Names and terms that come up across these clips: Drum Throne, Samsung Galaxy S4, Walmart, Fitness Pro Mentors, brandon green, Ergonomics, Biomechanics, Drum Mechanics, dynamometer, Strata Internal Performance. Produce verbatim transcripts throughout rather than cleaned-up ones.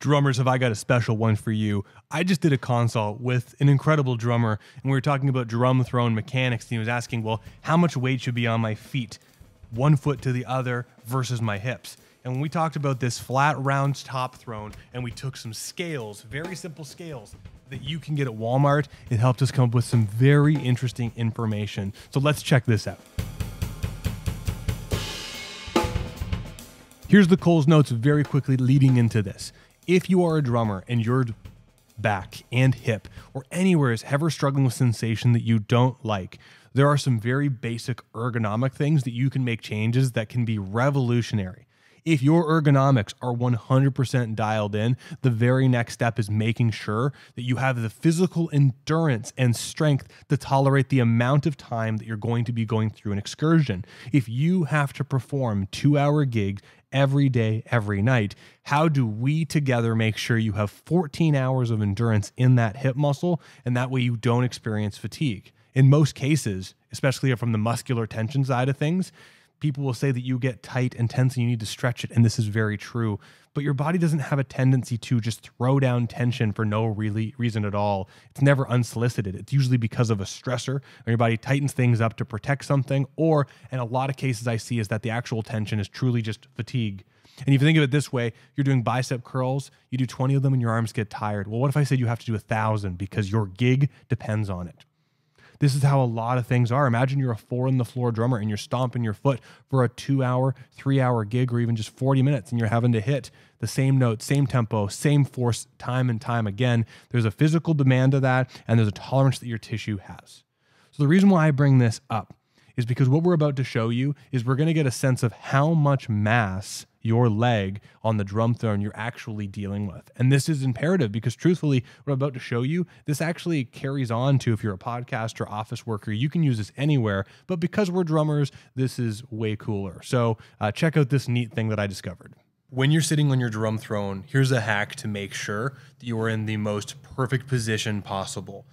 drummers, have I got a special one for you. I just did a consult with an incredible drummer, and we were talking about drum throwing mechanics, and he was asking, well, how much weight should be on my feet, one foot to the other versus my hips? And when we talked about this flat round top thrown, and we took some scales, very simple scales that you can get at Walmart, it helped us come up with some very interesting information. So let's check this out. Here's the Coles notes very quickly leading into this. If you are a drummer and your back and hip or anywhere is ever struggling with sensation that you don't like, there are some very basic ergonomic things that you can make changes that can be revolutionary. If your ergonomics are one hundred percent dialed in, the very next step is making sure that you have the physical endurance and strength to tolerate the amount of time that you're going to be going through an excursion. If you have to perform two-hour gigs every day, every night, how do we together make sure you have fourteen hours of endurance in that hip muscle, and that way you don't experience fatigue? In most cases, especially from the muscular tension side of things, people will say that you get tight and tense and you need to stretch it, and this is very true. But your body doesn't have a tendency to just throw down tension for no really reason at all. It's never unsolicited. It's usually because of a stressor, or your body tightens things up to protect something, or in a lot of cases I see is that the actual tension is truly just fatigue. And if you think of it this way, you're doing bicep curls, you do twenty of them and your arms get tired. Well, what if I said you have to do a thousand because your gig depends on it? This is how a lot of things are. Imagine you're a four-on-the-floor drummer and you're stomping your foot for a two-hour, three-hour gig, or even just forty minutes, and you're having to hit the same note, same tempo, same force time and time again. There's a physical demand to that, and there's a tolerance that your tissue has. So the reason why I bring this up is because what we're about to show you is we're going to get a sense of how much mass your leg on the drum throne you're actually dealing with. And this is imperative because truthfully, what I'm about to show you, this actually carries on to if you're a podcaster, office worker, you can use this anywhere, but because we're drummers, this is way cooler. So uh, check out this neat thing that I discovered. When you're sitting on your drum throne, here's a hack to make sure that you are in the most perfect position possible.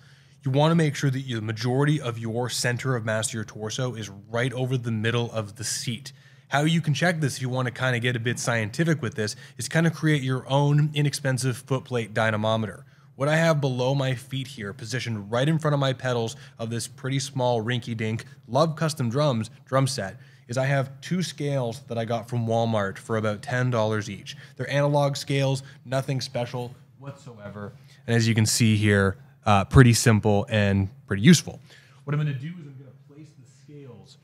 You want to make sure that the majority of your center of mass of your torso is right over the middle of the seat. How you can check this if you want to kind of get a bit scientific with this is kind of create your own inexpensive footplate dynamometer. What I have below my feet here, positioned right in front of my pedals of this pretty small rinky-dink Love Custom Drums drum set, is I have two scales that I got from Walmart for about ten dollars each. They're analog scales, nothing special whatsoever. And as you can see here, uh, pretty simple and pretty useful. What I'm going to do is I'm going to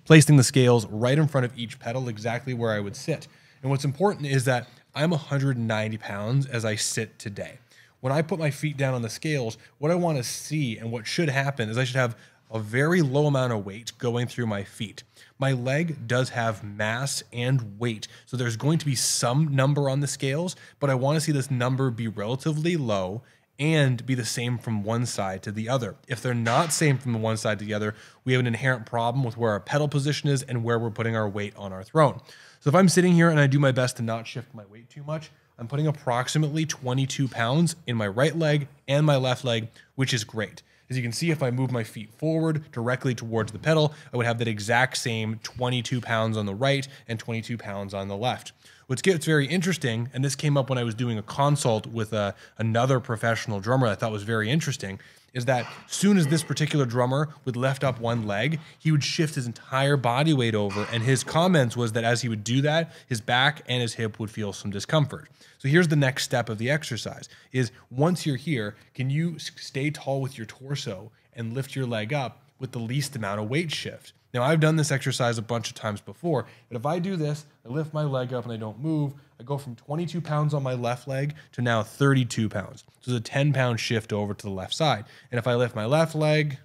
placing the scales right in front of each pedal, exactly where I would sit. And what's important is that I'm one hundred ninety pounds as I sit today. When I put my feet down on the scales, what I want to see and what should happen is I should have a very low amount of weight going through my feet. My leg does have mass and weight, so there's going to be some number on the scales, but I want to see this number be relatively low and be the same from one side to the other. If they're not same from the one side to the other, we have an inherent problem with where our pedal position is and where we're putting our weight on our throne. So if I'm sitting here and I do my best to not shift my weight too much, I'm putting approximately twenty-two pounds in my right leg and my left leg, which is great. As you can see, if I move my feet forward directly towards the pedal, I would have that exact same twenty-two pounds on the right and twenty-two pounds on the left. What gets very interesting, and this came up when I was doing a consult with a, another professional drummer that I thought was very interesting, is that soon as this particular drummer would lift up one leg, he would shift his entire body weight over, and his comments was that as he would do that, his back and his hip would feel some discomfort. So here's the next step of the exercise, is once you're here, can you stay tall with your torso and lift your leg up with the least amount of weight shift? Now, I've done this exercise a bunch of times before, but if I do this, I lift my leg up and I don't move, I go from twenty-two pounds on my left leg to now thirty-two pounds. So there's a ten pound shift over to the left side. And if I lift my left leg,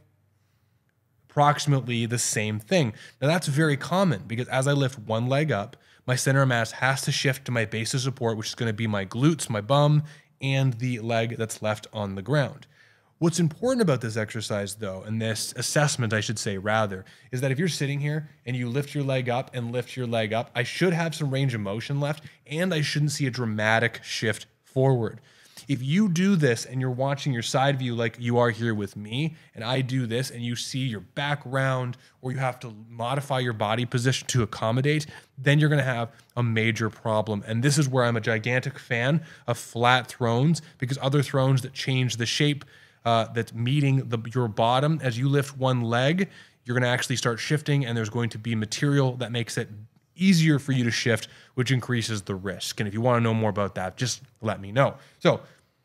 approximately the same thing. Now, that's very common because as I lift one leg up, my center of mass has to shift to my base of support, which is going to be my glutes, my bum, and the leg that's left on the ground. What's important about this exercise though, and this assessment I should say rather, is that if you're sitting here and you lift your leg up and lift your leg up, I should have some range of motion left and I shouldn't see a dramatic shift forward. If you do this and you're watching your side view like you are here with me, and I do this and you see your background or you have to modify your body position to accommodate, then you're going to have a major problem. And this is where I'm a gigantic fan of flat thrones, because other thrones that change the shape uh, that's meeting the, your bottom, as you lift one leg, you're going to actually start shifting, and there's going to be material that makes it easier for you to shift, which increases the risk. And if you want to know more about that, just let me know. So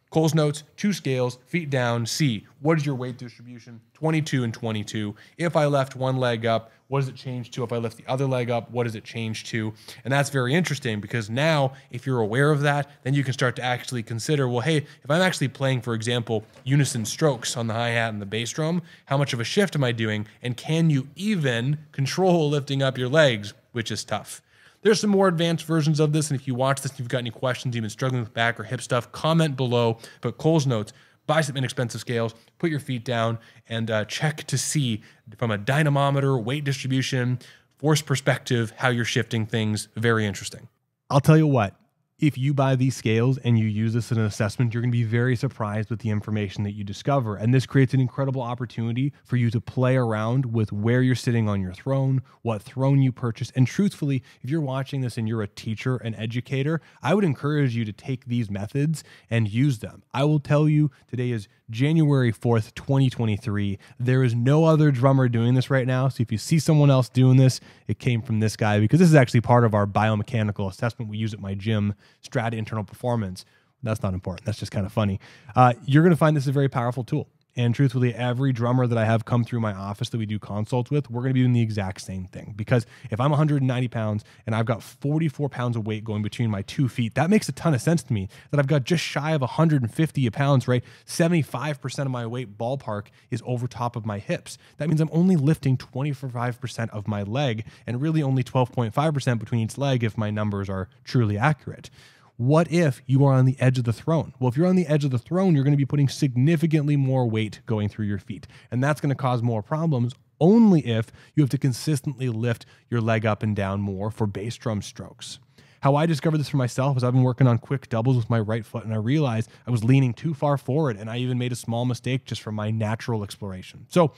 Cole's notes, two scales, feet down, C, what is your weight distribution? twenty-two and twenty-two. If I left one leg up, what does it change to? If I lift the other leg up, what does it change to? And that's very interesting, because now if you're aware of that, then you can start to actually consider, well, hey, if I'm actually playing, for example, unison strokes on the hi-hat and the bass drum, how much of a shift am I doing? And can you even control lifting up your legs, which is tough? There's some more advanced versions of this, and if you watch this and you've got any questions, you've been struggling with back or hip stuff, comment below. But Cole's notes, buy some inexpensive scales, put your feet down, and uh, check to see from a dynamometer, weight distribution, force perspective, how you're shifting things. Very interesting. I'll tell you what, if you buy these scales and you use this in an assessment, you're going to be very surprised with the information that you discover. And this creates an incredible opportunity for you to play around with where you're sitting on your throne, what throne you purchase. And truthfully, if you're watching this and you're a teacher, an educator, I would encourage you to take these methods and use them. I will tell you, today is January fourth, twenty twenty-three. There is no other drummer doing this right now. So if you see someone else doing this, it came from this guy, because this is actually part of our biomechanical assessment we use at my gym, Strata Internal Performance. That's not important. That's just kind of funny. Uh, you're going to find this a very powerful tool. And truthfully, every drummer that I have come through my office that we do consults with, we're going to be doing the exact same thing. Because if I'm one hundred ninety pounds and I've got forty-four pounds of weight going between my two feet, that makes a ton of sense to me, that I've got just shy of one hundred fifty pounds, right? seventy-five percent of my weight ballpark is over top of my hips. That means I'm only lifting twenty-five percent of my leg, and really only twelve point five percent between each leg if my numbers are truly accurate. What if you are on the edge of the throne? Well, if you're on the edge of the throne, you're going to be putting significantly more weight going through your feet. And that's going to cause more problems, only if you have to consistently lift your leg up and down more for bass drum strokes. How I discovered this for myself is I've been working on quick doubles with my right foot, and I realized I was leaning too far forward, and I even made a small mistake just from my natural exploration. So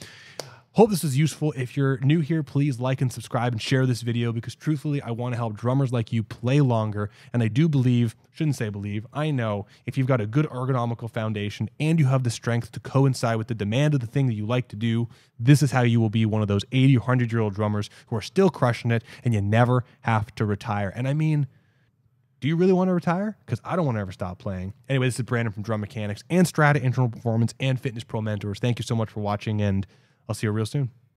hope this is useful. If you're new here, please like and subscribe and share this video, because truthfully, I want to help drummers like you play longer. And I do believe, shouldn't say believe, I know, if you've got a good ergonomical foundation and you have the strength to coincide with the demand of the thing that you like to do, this is how you will be one of those eighty or one hundred year old drummers who are still crushing it, and you never have to retire. And I mean, do you really want to retire? Because I don't want to ever stop playing. Anyway, this is Brandon from Drum Mechanics and Strata Internal Performance and Fitness Pro Mentors. Thank you so much for watching, and I'll see you real soon.